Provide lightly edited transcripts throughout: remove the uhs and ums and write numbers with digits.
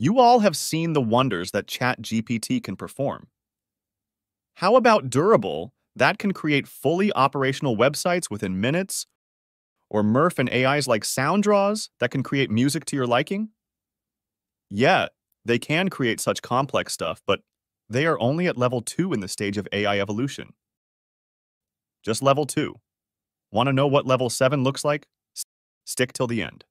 You all have seen the wonders that ChatGPT can perform. How about Durable, that can create fully operational websites within minutes, or Murf and AIs like SoundDraws that can create music to your liking? Yeah, they can create such complex stuff, but they are only at level 2 in the stage of AI evolution. Just level 2. Want to know what level 7 looks like? Stick till the end.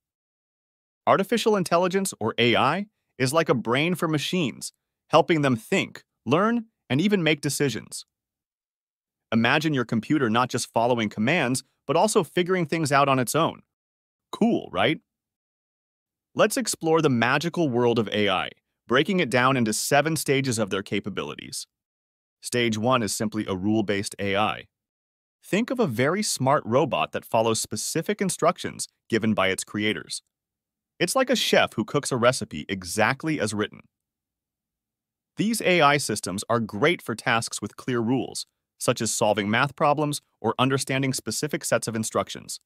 Artificial intelligence, or AI, is like a brain for machines, helping them think, learn, and even make decisions. Imagine your computer not just following commands, but also figuring things out on its own. Cool, right? Let's explore the magical world of AI, breaking it down into 7 stages of their capabilities. Stage 1 is simply a rule-based AI. Think of a very smart robot that follows specific instructions given by its creators. It's like a chef who cooks a recipe exactly as written. These AI systems are great for tasks with clear rules, such as solving math problems or understanding specific sets of instructions.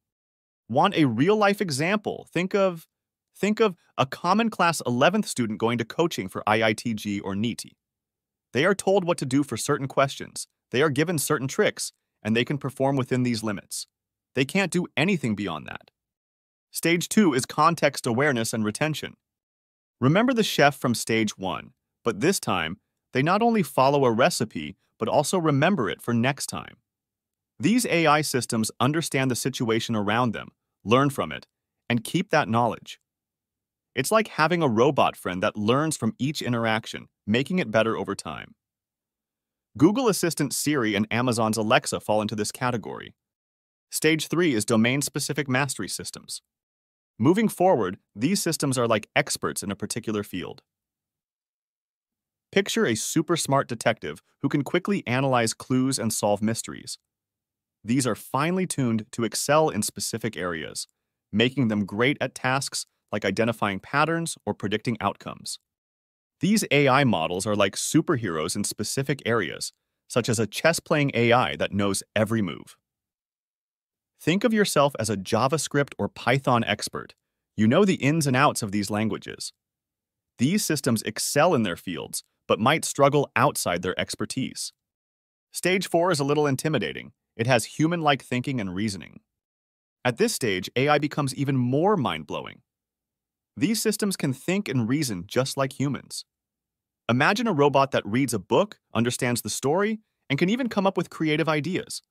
Want a real-life example? Think of a common class 11th student going to coaching for IITG or NEET. They are told what to do for certain questions, they are given certain tricks, and they can perform within these limits. They can't do anything beyond that. Stage 2 is context awareness and retention. Remember the chef from stage 1, but this time, they not only follow a recipe, but also remember it for next time. These AI systems understand the situation around them, learn from it, and keep that knowledge. It's like having a robot friend that learns from each interaction, making it better over time. Google Assistant, Siri, and Amazon's Alexa fall into this category. Stage 3 is domain-specific mastery systems. Moving forward, these systems are like experts in a particular field. Picture a super smart detective who can quickly analyze clues and solve mysteries. These are finely tuned to excel in specific areas, making them great at tasks like identifying patterns or predicting outcomes. These AI models are like superheroes in specific areas, such as a chess-playing AI that knows every move. Think of yourself as a JavaScript or Python expert. You know the ins and outs of these languages. These systems excel in their fields, but might struggle outside their expertise. Stage 4 is a little intimidating. It has human-like thinking and reasoning. At this stage, AI becomes even more mind-blowing. These systems can think and reason just like humans. Imagine a robot that reads a book, understands the story, and can even come up with creative ideas.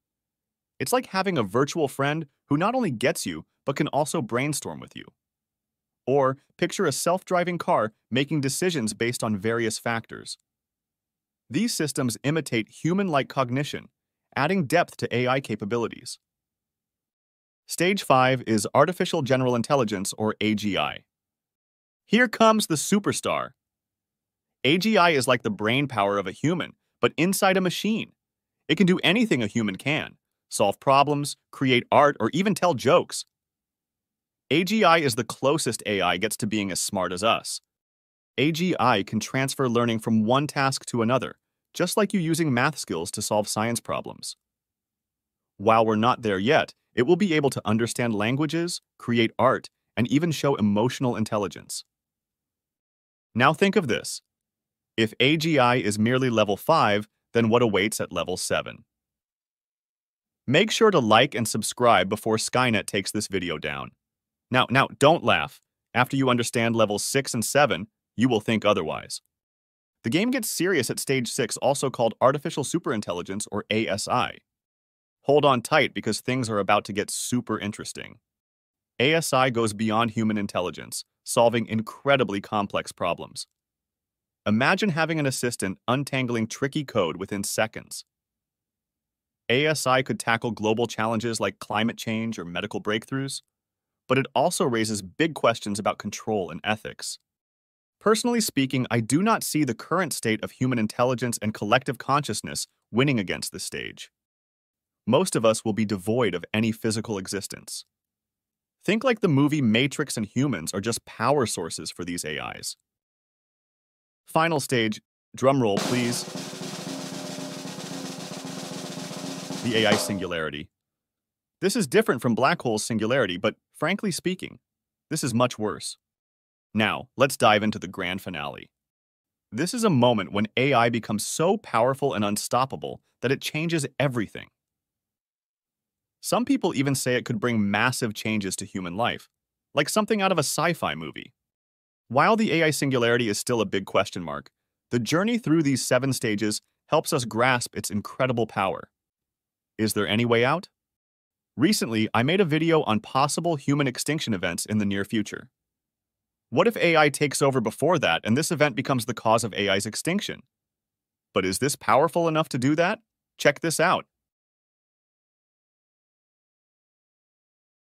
It's like having a virtual friend who not only gets you, but can also brainstorm with you. Or picture a self-driving car making decisions based on various factors. These systems imitate human-like cognition, adding depth to AI capabilities. Stage 5 is Artificial General Intelligence, or AGI. Here comes the superstar. AGI is like the brain power of a human, but inside a machine. It can do anything a human can: solve problems, create art, or even tell jokes. AGI is the closest AI gets to being as smart as us. AGI can transfer learning from one task to another, just like you using math skills to solve science problems. While we're not there yet, it will be able to understand languages, create art, and even show emotional intelligence. Now think of this. If AGI is merely level 5, then what awaits at level 7? Make sure to like and subscribe before Skynet takes this video down. Now, don't laugh. After you understand levels 6 and 7, you will think otherwise. The game gets serious at stage 6, also called Artificial Superintelligence, or ASI. Hold on tight, because things are about to get super interesting. ASI goes beyond human intelligence, solving incredibly complex problems. Imagine having an assistant untangling tricky code within seconds. ASI could tackle global challenges like climate change or medical breakthroughs, but it also raises big questions about control and ethics. Personally speaking, I do not see the current state of human intelligence and collective consciousness winning against this stage. Most of us will be devoid of any physical existence. Think like the movie Matrix, and humans are just power sources for these AIs. Final stage, drumroll please. The AI singularity. This is different from black hole's singularity, but frankly speaking, this is much worse. Now, let's dive into the grand finale. This is a moment when AI becomes so powerful and unstoppable that it changes everything. Some people even say it could bring massive changes to human life, like something out of a sci-fi movie. While the AI singularity is still a big question mark, the journey through these 7 stages helps us grasp its incredible power. Is there any way out? Recently, I made a video on possible human extinction events in the near future. What if AI takes over before that and this event becomes the cause of AI's extinction? But is this powerful enough to do that? Check this out.